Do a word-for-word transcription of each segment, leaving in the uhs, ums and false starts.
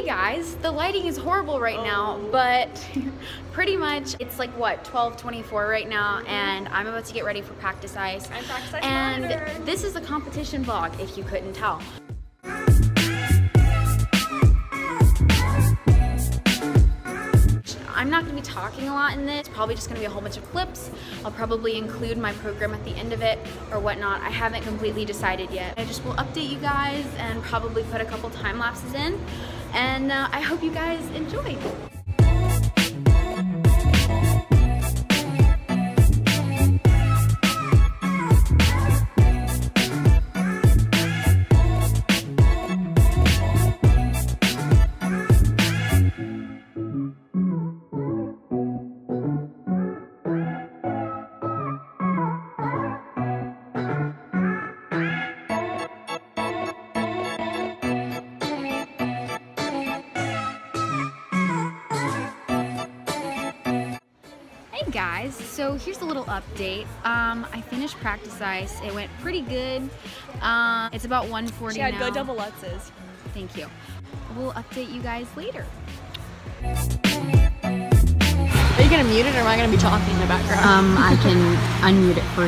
Hey guys, the lighting is horrible right now, but pretty much it's like what, twelve twenty-four right now, and I'm about to get ready for practice ice. I'm practice ice and monitor. This is a competition vlog, if you couldn't tell. I'm not going to be talking a lot in this. It's probably just going to be a whole bunch of clips. I'll probably include my program at the end of it or whatnot. I haven't completely decided yet. I just will update you guys and probably put a couple time lapses in. And uh, I hope you guys enjoy. Guys, so here's a little update. Um, I finished practice ice. It went pretty good. Uh, it's about one forty now. Yeah, go double Lutzes. Thank you. We'll update you guys later. Are you gonna mute it, or am I gonna be talking in the background? Um, I can unmute it for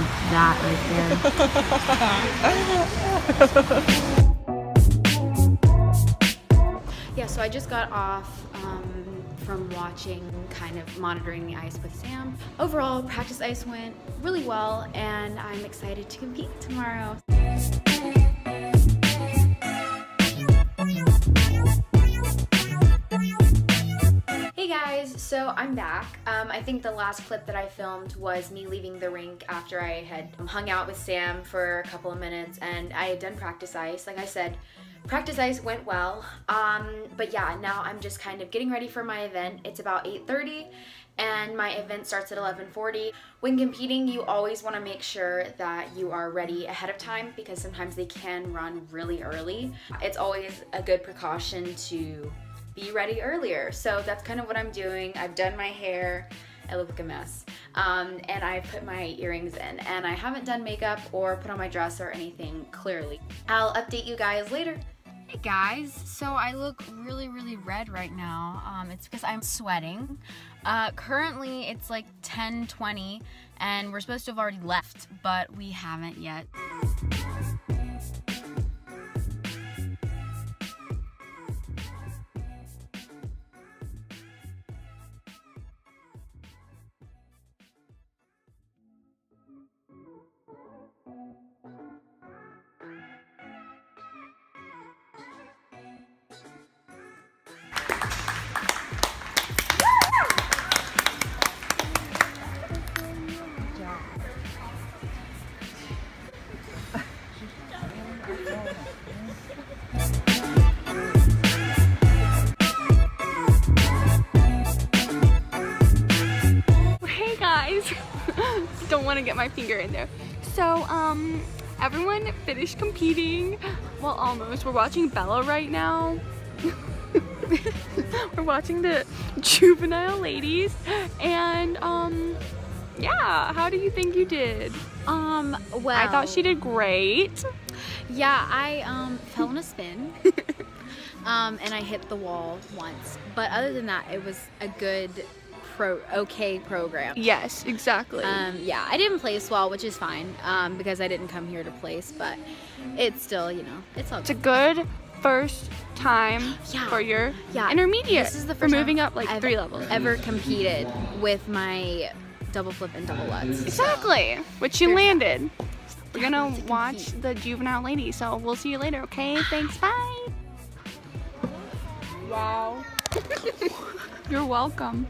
that right there. Yeah, so I just got off um, from watching, kind of monitoring the ice with Sam. Overall, practice ice went really well, and I'm excited to compete tomorrow. Hey guys, so I'm back. Um, I think the last clip that I filmed was me leaving the rink after I had hung out with Sam for a couple of minutes, and I had done practice ice, like I said. Practice ice went well, um, but yeah, now I'm just kind of getting ready for my event. It's about eight thirty, and my event starts at eleven forty. When competing, you always want to make sure that you are ready ahead of time, because sometimes they can run really early. It's always a good precaution to be ready earlier, so that's kind of what I'm doing. I've done my hair. I look like a mess. Um, and I put my earrings in, and I haven't done makeup or put on my dress or anything, clearly. I'll update you guys later. Hey guys, so I look really, really red right now. Um, it's because I'm sweating. Uh, currently, it's like ten twenty, and we're supposed to have already left, but we haven't yet. Don't want to get my finger in there. So um everyone finished competing. Well, almost. We're watching Bella right now. We're watching the juvenile ladies, and um yeah, how do you think you did? Um well, I thought she did great. Yeah, I um fell in a spin. um and I hit the wall once, but other than that, it was a good Pro, okay program. Yes, exactly. Um, yeah, I didn't place well, which is fine, um, because I didn't come here to place, but it's still, you know, it's all good. It's a good first time yeah. for your yeah. intermediate. This is the first for moving time up like I've three levels. ever competed with my double flip and double Lutz. Exactly, so. Which you landed. We're yeah, gonna watch compete. the juvenile lady, so we'll see you later, okay? Thanks, bye. Wow. You're welcome.